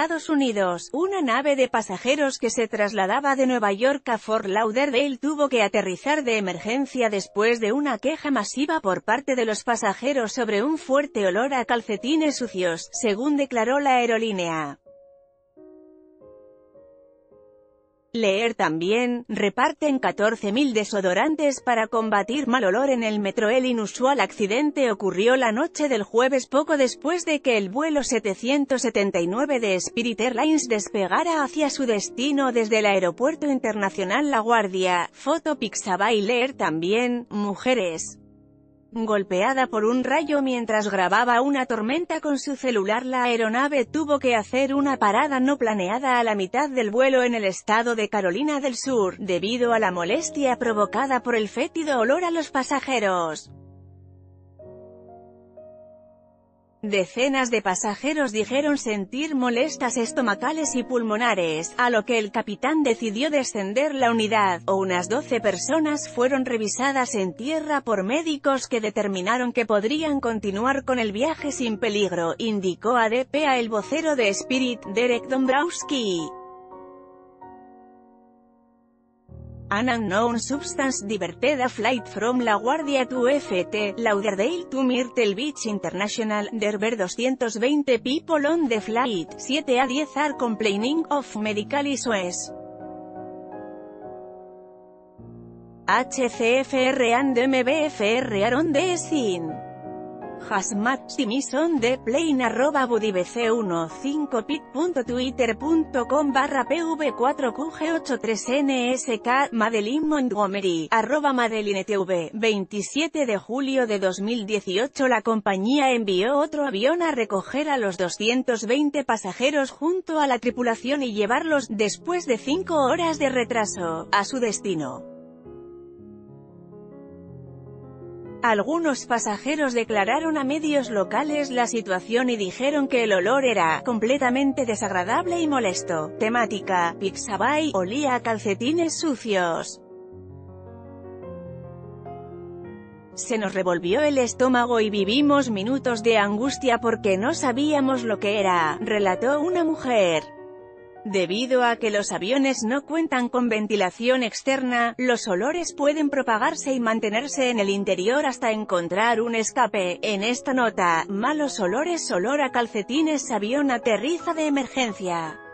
Estados Unidos, una nave de pasajeros que se trasladaba de Nueva York a Fort Lauderdale tuvo que aterrizar de emergencia después de una queja masiva por parte de los pasajeros sobre un fuerte olor a calcetines sucios, según declaró la aerolínea. Leer también, reparten 14.000 desodorantes para combatir mal olor en el metro. El inusual accidente ocurrió la noche del jueves poco después de que el vuelo 779 de Spirit Airlines despegara hacia su destino desde el aeropuerto internacional La Guardia. Foto Pixabay. Leer también, mujeres golpeada por un rayo mientras grababa una tormenta con su celular. La aeronave tuvo que hacer una parada no planeada a la mitad del vuelo en el estado de Carolina del Sur, debido a la molestia provocada por el fétido olor a los pasajeros. Decenas de pasajeros dijeron sentir molestias estomacales y pulmonares, a lo que el capitán decidió descender la unidad, o unas 12 personas fueron revisadas en tierra por médicos que determinaron que podrían continuar con el viaje sin peligro, indicó ADPA. El vocero de Spirit, Derek Dombrowski. An unknown substance diverted a flight from La Guardia to Fort Lauderdale to Myrtle Beach International. There were 220 people on the flight, 7 to 10 are complaining of medical issues. HCFR and MBFR are on the scene. Hazmat Simison de Plain @vbc15pit.twitter.com/pv4qg83nsk. Madeline Montgomery, @madelinetv. 27 de julio de 2018 la compañía envió otro avión a recoger a los 220 pasajeros junto a la tripulación y llevarlos, después de 5 horas de retraso, a su destino. Algunos pasajeros declararon a medios locales la situación y dijeron que el olor era completamente desagradable y molesto. Temática: Pixabay, olía a calcetines sucios. Se nos revolvió el estómago y vivimos minutos de angustia porque no sabíamos lo que era, relató una mujer. Debido a que los aviones no cuentan con ventilación externa, los olores pueden propagarse y mantenerse en el interior hasta encontrar un escape. En esta nota, malos olores, olor a calcetines, avión aterriza de emergencia.